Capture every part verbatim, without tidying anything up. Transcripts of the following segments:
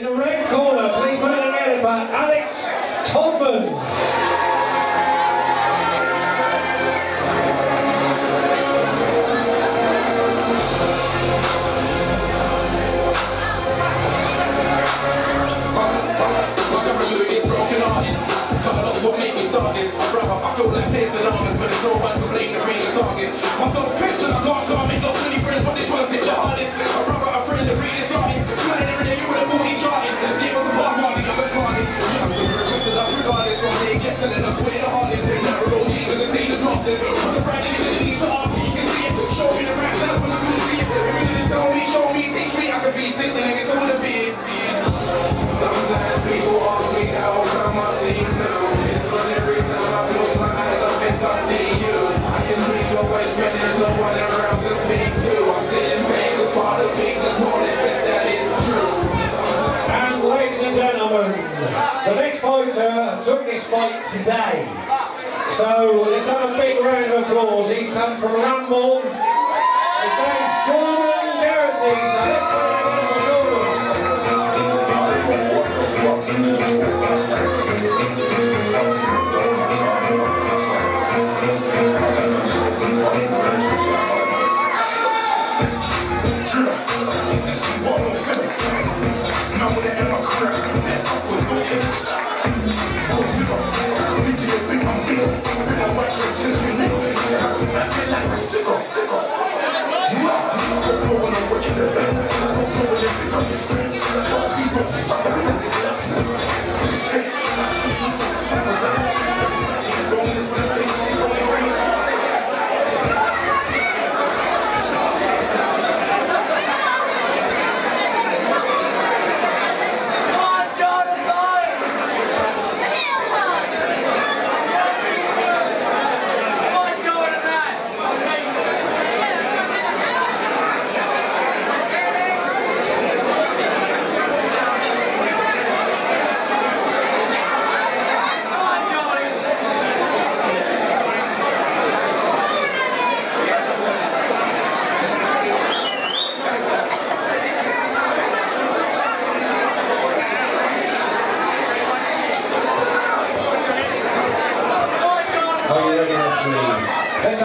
in the red corner, please put it together by Alex Tolman. What made me start this? Brother, I feel like piercing armors, but there's no one to blame, the rain target. I'm so pissed that I can't go, I make no silly friends, but this one's hit the hardest. A brother, a friend, the greatest artist. Smiling every day, you would have thought he tried. Gave us a part party, the best hardest. I'm gonna respect it, that's regardless. From day it gets, and then I swear the hardest. Never roll cheese and the same as losses. I'm the brand new to need to ask you, you can see it. Show me the rap, that's when I can see it. If you didn't tell me, show me, teach me, I could be sick, then I guess I would have been. Sometimes people ask me how come I seem new. I see you, I can read your voice when there's no one around to speak to. I'm still in pain, it's part of me, just won't accept that it's true. And ladies and gentlemen, the next fighter took this fight today. So let's have a big round of applause. He's come from Landmore. His name's Jordan Geraghty. So let's put it together for Jordan. This is how they want to fucking do. This is how they want to fucking do. Let's have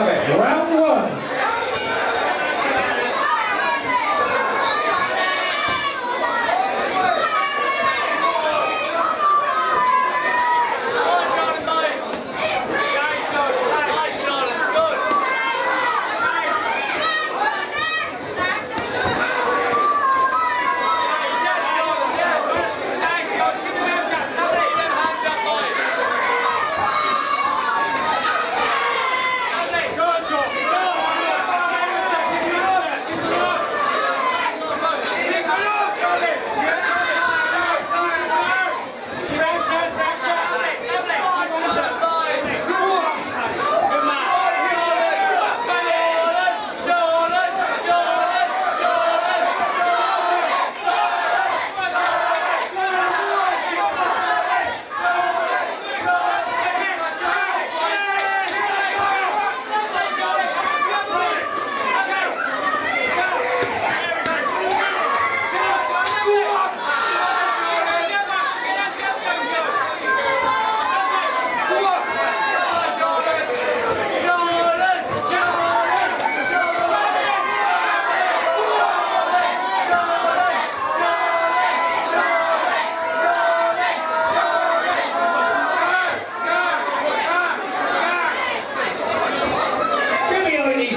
it. Round one.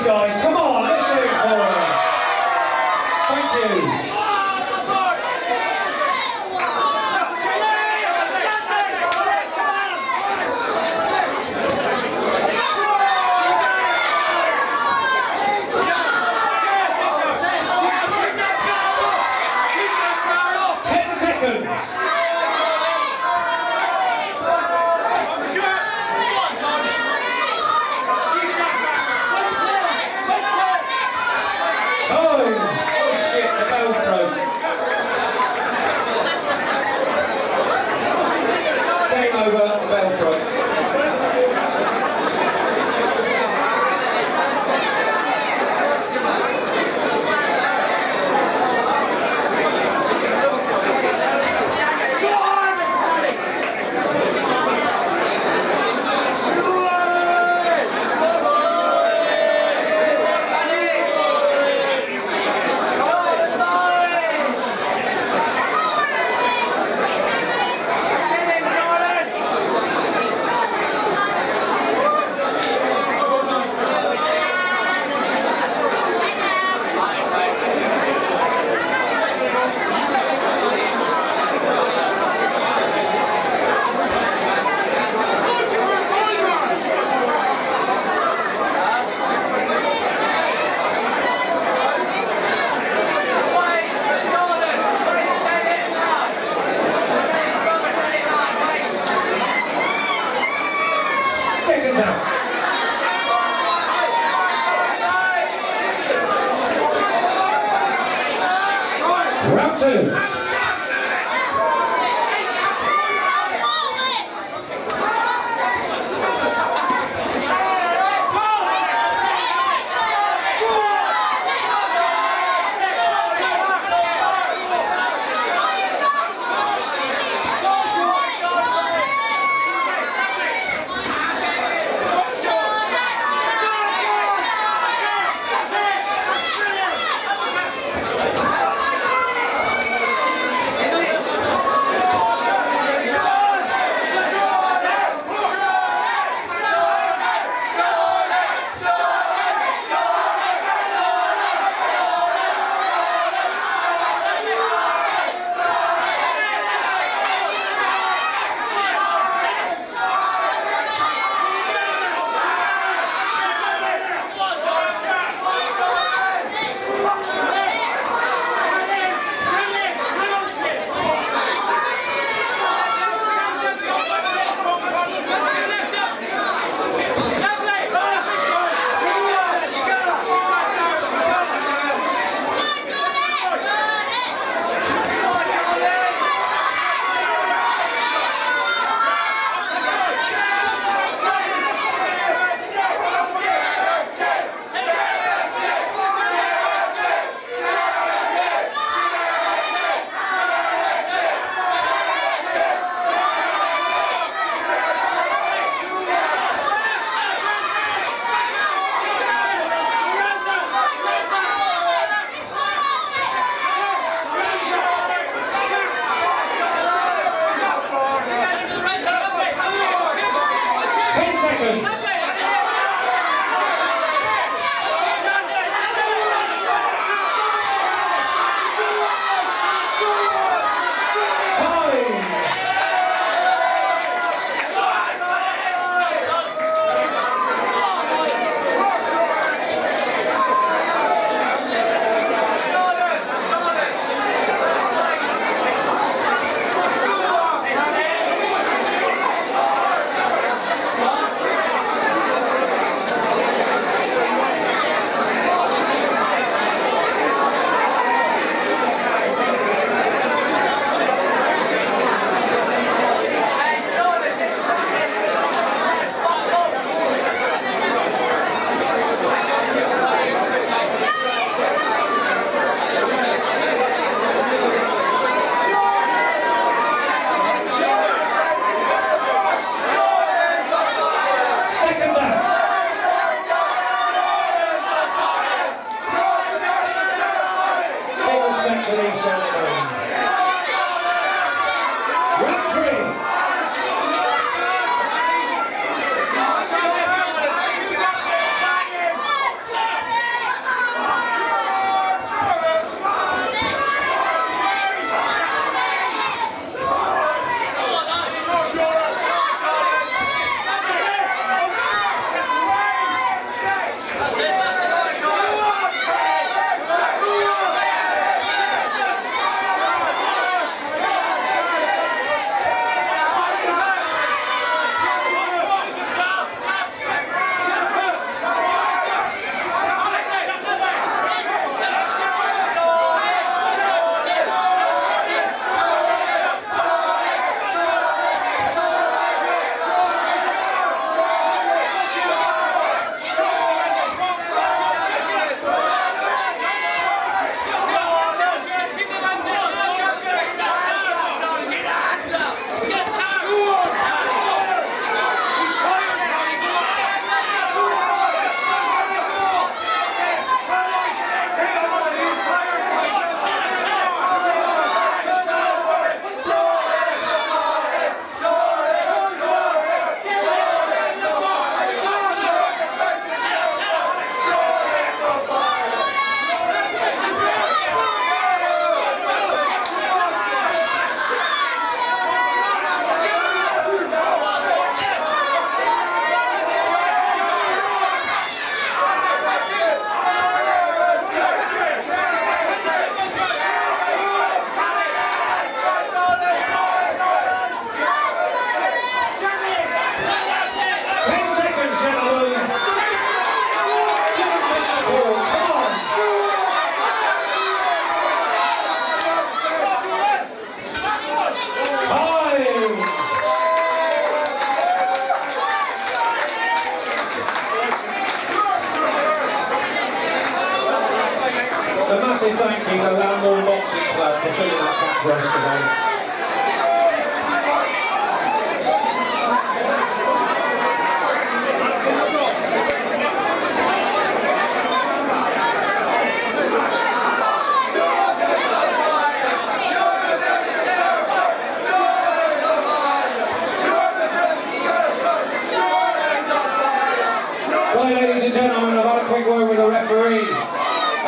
Guys, come on, let's do it for them. Thank you. Ten seconds. Jones. Thank you to Lambourn Boxing Club for filling up that press today. Well, ladies and gentlemen, I've had a quick word with the referee.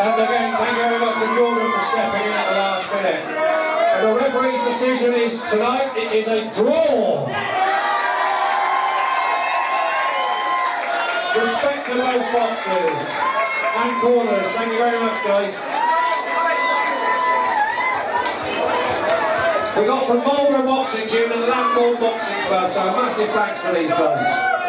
And again, thank you very much to Jordan for stepping in at the last minute. And the referee's decision is tonight, it is a draw. Respect to both boxes and corners. Thank you very much, guys. We got from Marlborough Boxing Gym and Landmore Boxing Club, so a massive thanks for these guys.